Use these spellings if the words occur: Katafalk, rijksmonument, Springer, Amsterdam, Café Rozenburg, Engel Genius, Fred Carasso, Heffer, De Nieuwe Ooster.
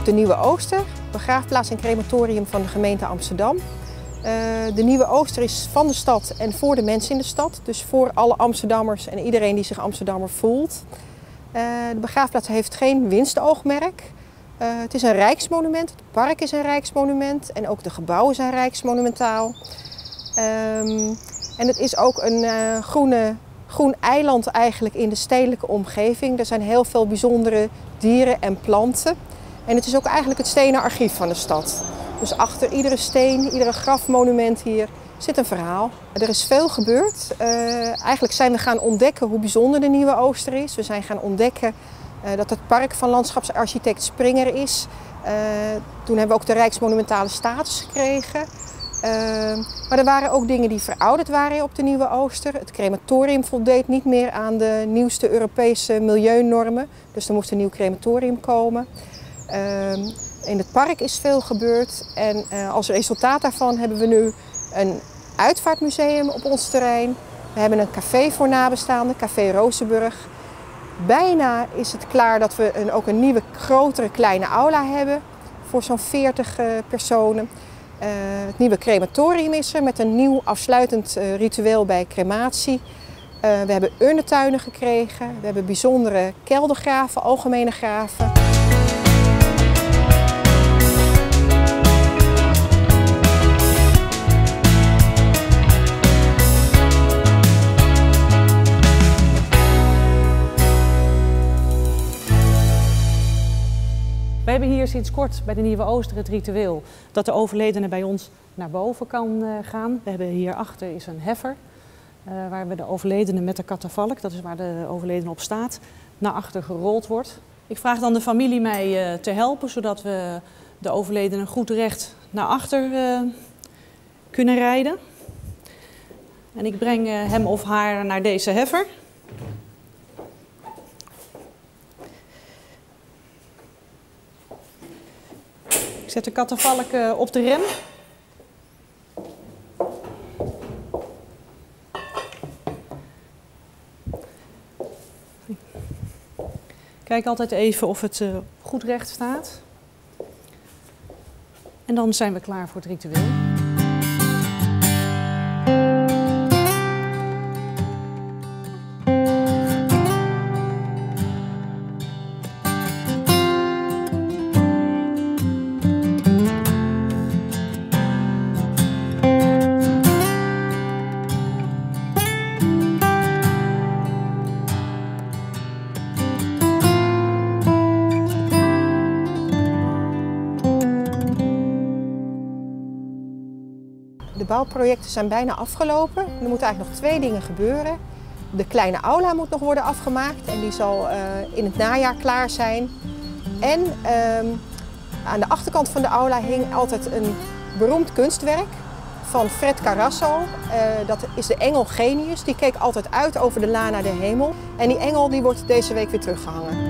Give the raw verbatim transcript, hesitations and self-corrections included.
op De Nieuwe Ooster, begraafplaats en crematorium van de gemeente Amsterdam. De Nieuwe Ooster is van de stad en voor de mensen in de stad, dus voor alle Amsterdammers en iedereen die zich Amsterdammer voelt. De begraafplaats heeft geen winstoogmerk. Het is een rijksmonument, het park is een rijksmonument en ook de gebouwen zijn rijksmonumentaal. En het is ook een groene, groen eiland eigenlijk in de stedelijke omgeving. Er zijn heel veel bijzondere dieren en planten. En het is ook eigenlijk het stenen archief van de stad. Dus achter iedere steen, iedere grafmonument hier zit een verhaal. Er is veel gebeurd. Uh, eigenlijk zijn we gaan ontdekken hoe bijzonder De Nieuwe Ooster is. We zijn gaan ontdekken uh, dat het park van landschapsarchitect Springer is. Uh, toen hebben we ook de rijksmonumentale status gekregen. Uh, maar er waren ook dingen die verouderd waren op De Nieuwe Ooster. Het crematorium voldeed niet meer aan de nieuwste Europese milieunormen. Dus er moest een nieuw crematorium komen. Uh, In het park is veel gebeurd en uh, als resultaat daarvan hebben we nu een uitvaartmuseum op ons terrein. We hebben een café voor nabestaanden, Café Rozenburg. Bijna is het klaar dat we een, ook een nieuwe, grotere, kleine aula hebben voor zo'n veertig uh, personen. Uh, het nieuwe crematorium is er met een nieuw afsluitend uh, ritueel bij crematie. Uh, we hebben urnentuinen gekregen, we hebben bijzondere keldergraven, algemene graven. We hebben hier sinds kort bij De Nieuwe Ooster het ritueel dat de overledene bij ons naar boven kan gaan. We hebben hierachter is een heffer waar we de overledene met de katafalk, dat is waar de overledene op staat, naar achter gerold wordt. Ik vraag dan de familie mij te helpen zodat we de overledene goed recht naar achter kunnen rijden. En ik breng hem of haar naar deze heffer. Ik zet de katafalk op de rem. Kijk altijd even of het goed recht staat. En dan zijn we klaar voor het ritueel. De bouwprojecten zijn bijna afgelopen. Er moeten eigenlijk nog twee dingen gebeuren. De kleine aula moet nog worden afgemaakt en die zal uh, in het najaar klaar zijn. En uh, aan de achterkant van de aula hing altijd een beroemd kunstwerk van Fred Carasso. Uh, dat is de Engel Genius. Die keek altijd uit over de laan naar de hemel. En die engel die wordt deze week weer teruggehangen.